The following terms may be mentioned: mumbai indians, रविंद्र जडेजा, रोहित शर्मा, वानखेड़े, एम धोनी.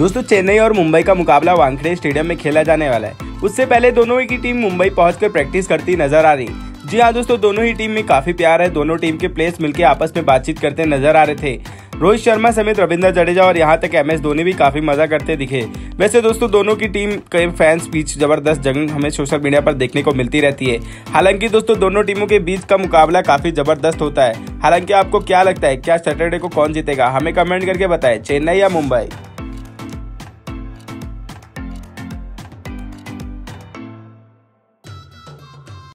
दोस्तों चेन्नई और मुंबई का मुकाबला वानखेड़े स्टेडियम में खेला जाने वाला है। उससे पहले दोनों ही की टीम मुंबई पहुंचकर प्रैक्टिस करती नजर आ रही। जी हाँ दोस्तों, दोनों ही टीम में काफी प्यार है। दोनों टीम के प्लेयर्स मिलकर आपस में बातचीत करते नजर आ रहे थे। रोहित शर्मा समेत रविंद्र जडेजा और यहाँ तक एम धोनी भी काफी मजा करते दिखे। वैसे दोस्तों दोनों की टीम के फैंस बीच जबरदस्त जंग हमें सोशल मीडिया पर देखने को मिलती रहती है। हालांकि दोस्तों दोनों टीमों के बीच का मुकाबला काफी जबरदस्त होता है। हालांकि आपको क्या लगता है, क्या सैटरडे को कौन जीतेगा? हमें कमेंट करके बताएं। चेन्नई या मुंबई?